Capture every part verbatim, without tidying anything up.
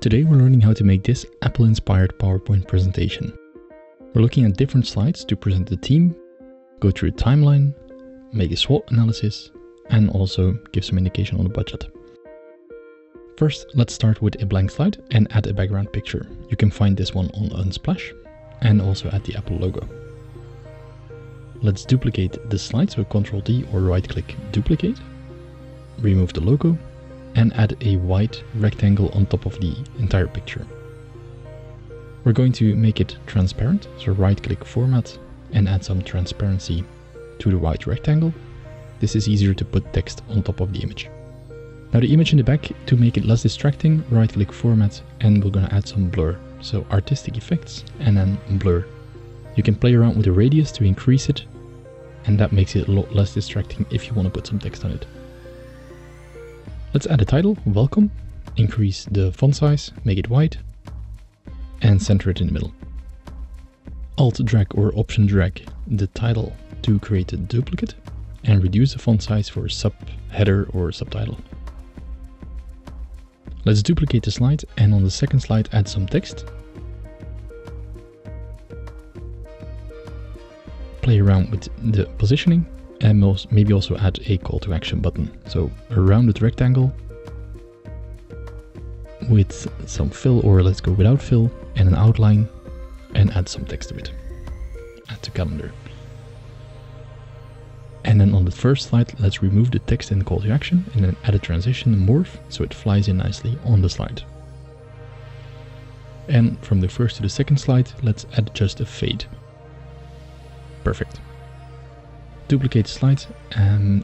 Today we're learning how to make this Apple-inspired PowerPoint presentation. We're looking at different slides to present the theme, go through a timeline, make a SWOT analysis, and also give some indication on the budget. First, let's start with a blank slide and add a background picture. You can find this one on Unsplash and also add the Apple logo. Let's duplicate the slides with Control D or right-click duplicate, remove the logo, and add a white rectangle on top of the entire picture. We're going to make it transparent, so right-click format and add some transparency to the white rectangle. This is easier to put text on top of the image. Now the image in the back, to make it less distracting, right click format, and we're gonna add some blur. So artistic effects and then blur. You can play around with the radius to increase it, and that makes it a lot less distracting if you wanna put some text on it. Let's add a title, welcome, increase the font size, make it white, and center it in the middle. Alt drag or option drag the title to create a duplicate and reduce the font size for a subheader or subtitle. Let's duplicate the slide and on the second slide add some text. Play around with the positioning and most, maybe also add a call to action button. So a rounded rectangle with some fill, or let's go without fill, and an outline, and add some text to it. Add to calendar. And then on the first slide, let's remove the text and call to action and then add a transition morph so it flies in nicely on the slide. And from the first to the second slide, let's add just a fade. Perfect. Duplicate the slide and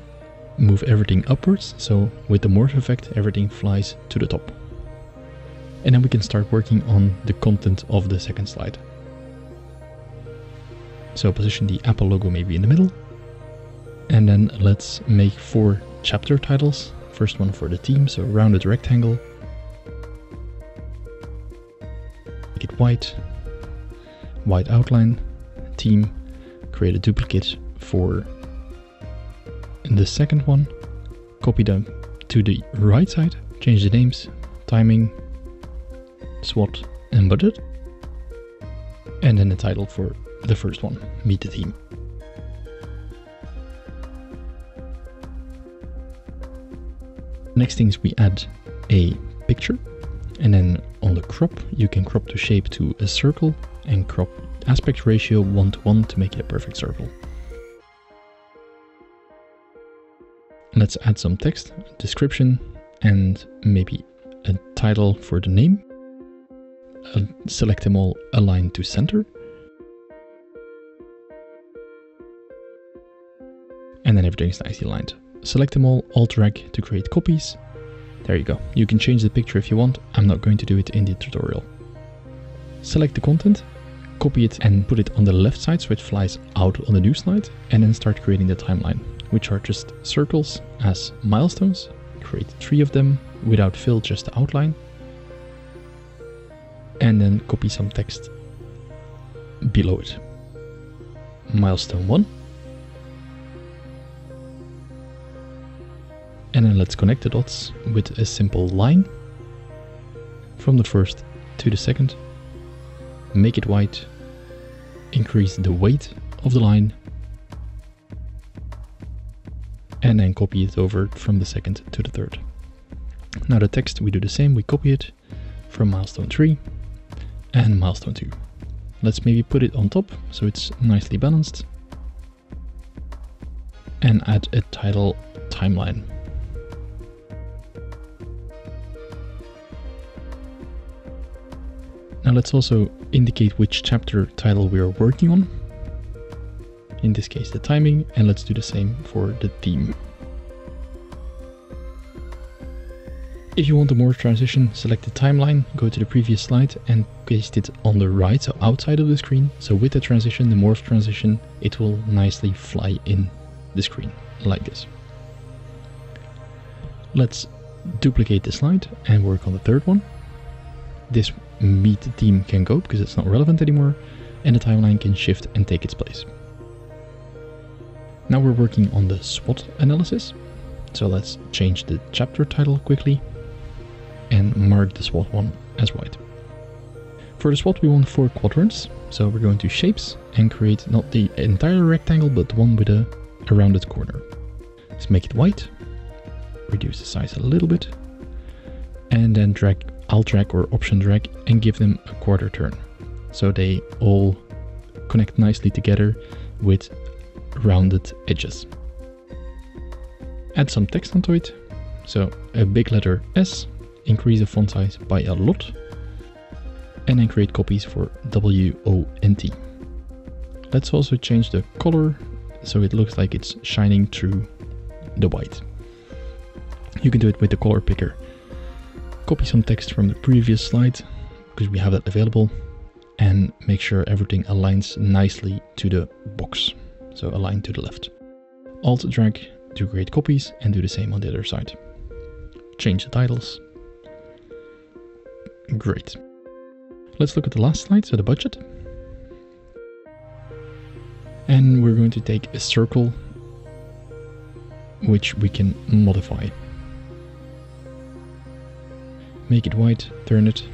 move everything upwards. So with the morph effect, everything flies to the top. And then we can start working on the content of the second slide. So position the Apple logo maybe in the middle. And then let's make four chapter titles. First one for the theme, so rounded rectangle. Make it white, white outline, theme, create a duplicate for the second one, copy them to the right side, change the names, timing, SWOT and budget, and then the title for the first one, meet the theme. Next things, we add a picture, and then on the crop, you can crop the shape to a circle and crop aspect ratio one to one to make it a perfect circle. Let's add some text, description, and maybe a title for the name. Uh, select them all, align to center. And then everything's nicely aligned. Select them all, Alt drag to create copies. There you go. You can change the picture if you want. I'm not going to do it in the tutorial. Select the content, copy it and put it on the left side so it flies out on the new slide, and then start creating the timeline, which are just circles as milestones. Create three of them without fill, just the outline. And then copy some text below it. Milestone one. And then let's connect the dots with a simple line from the first to the second. Make it white, increase the weight of the line, and then copy it over from the second to the third. Now the text, we do the same, we copy it from milestone three and milestone two. Let's maybe put it on top so it's nicely balanced and add a title, timeline. Now let's also indicate which chapter title we are working on. In this case, the timing, and let's do the same for the theme. If you want a more transition, select the timeline, go to the previous slide and paste it on the right, so outside of the screen. So with the transition, the morph transition, it will nicely fly in the screen like this. Let's duplicate the slide and work on the third one. This meet theme can go because it's not relevant anymore, and the timeline can shift and take its place. Now we're working on the SWOT analysis. So let's change the chapter title quickly and mark the SWOT one as wide. For the SWOT we want four quadrants, so we're going to shapes and create not the entire rectangle but the one with a, a rounded corner. Let's make it white, reduce the size a little bit, and then drag, Alt drag or Option drag, and give them a quarter turn. So they all connect nicely together with rounded edges. Add some text onto it, so a big letter S, increase the font size by a lot, and then create copies for W O N T. Let's also change the color so it looks like it's shining through the white. You can do it with the color picker. Copy some text from the previous slide, because we have that available, and make sure everything aligns nicely to the box, so align to the left. Alt drag to create copies and do the same on the other side. Change the titles. Great. Let's look at the last slide, so the budget. And we're going to take a circle which we can modify. Make it white, turn it,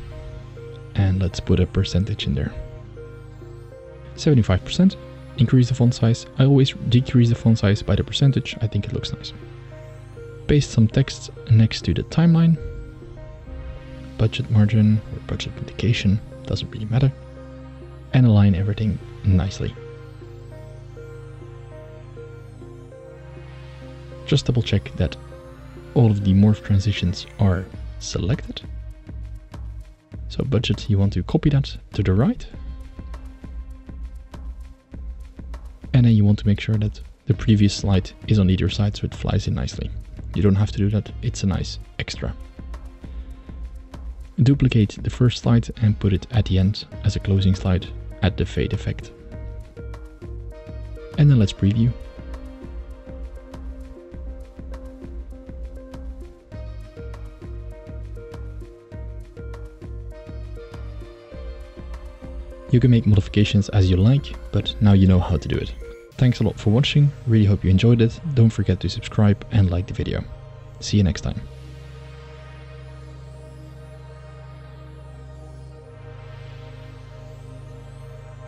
and let's put a percentage in there. seventy-five percent. Increase the font size. I always decrease the font size by the percentage. I think it looks nice. Paste some text next to the timeline. Budget margin or budget indication, doesn't really matter. And align everything nicely. Just double check that all of the morph transitions are selected. So budget, you want to copy that to the right. And then you want to make sure that the previous slide is on either side so it flies in nicely. You don't have to do that, it's a nice extra. Duplicate the first slide and put it at the end as a closing slide at the fade effect. And then let's preview. You can make modifications as you like, but now you know how to do it. Thanks a lot for watching, really hope you enjoyed it. Don't forget to subscribe and like the video. See you next time.